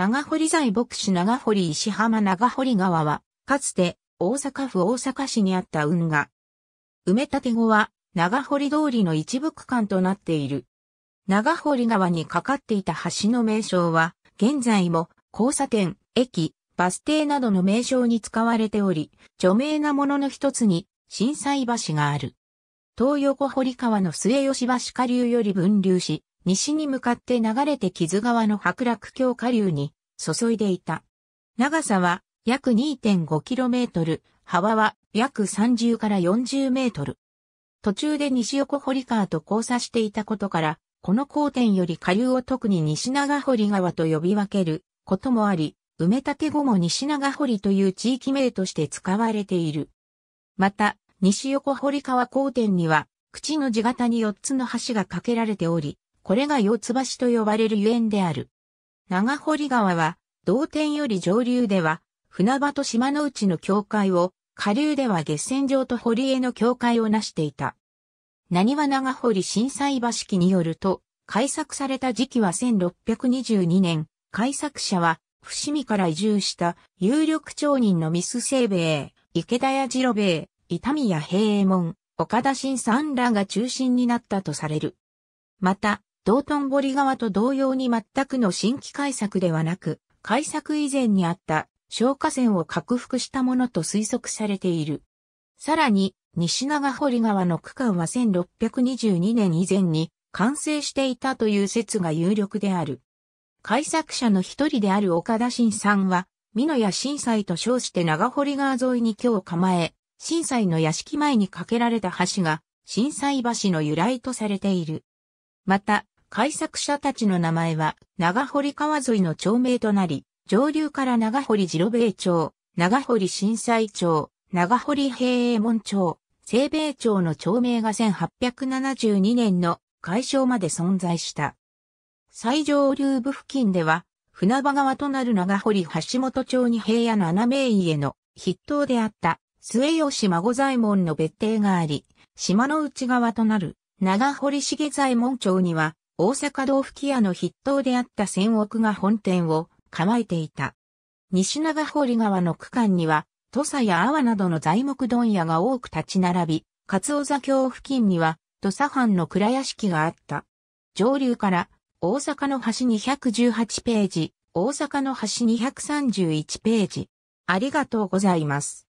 長堀財牧師長堀石浜長堀川は、かつて大阪府大阪市にあった運河。埋め立て後は長堀通りの一部区間となっている。長堀川に架かっていた橋の名称は、現在も交差点、駅、バス停などの名称に使われており、著名なものの一つに心斎橋がある。東横堀川の末吉橋下流より分流し、西に向かって流れて木津川の白楽峡下流に注いでいた。長さは約 2.5km、幅は約30から40メートル。途中で西横堀川と交差していたことから、この交点より下流を特に西長堀川と呼び分けることもあり、埋め立て後も西長堀という地域名として使われている。また、西横堀川交点には、口の字型に4つの橋が架けられており、これが四つ橋と呼ばれるゆえんである。長堀川は、同点より上流では、船場と島の内の境界を、下流では月船場と堀江の境界をなしていた。難波長堀心斎橋記によると、開削された時期は1622年、開削者は、伏見から移住した有力町人の三須清兵衛、池田屋次郎兵衛、伊丹屋平右衛門、岡田新さんらが中心になったとされる。また、道頓堀川と同様に全くの新規開削ではなく、開削以前にあった小河川を拡幅したものと推測されている。さらに、西長堀川の区間は1622年以前に完成していたという説が有力である。開削者の一人である岡田新さんは、美濃屋心斎と称して長堀川沿いに居を構え、心斎の屋敷前に架けられた橋が、心斎橋の由来とされている。また、開削者たちの名前は、長堀川沿いの町名となり、上流から長堀次郎兵衛町、長堀心斎町、長堀平右衛門町、清兵衛町の町名が1872年の改称まで存在した。最上流部付近では、船場側となる長堀橋本町に平野七名家の筆頭であった末吉孫左衛門の別邸があり、島の内側となる長堀重左衛門町には、大阪道吹屋の筆頭であった千億が本店を構えていた。西長堀川の区間には、土佐や阿波などの材木問屋が多く立ち並び、鰹座橋付近には土佐藩の蔵屋敷があった。上流から大阪の橋218ページ、大阪の橋231ページ。ありがとうございます。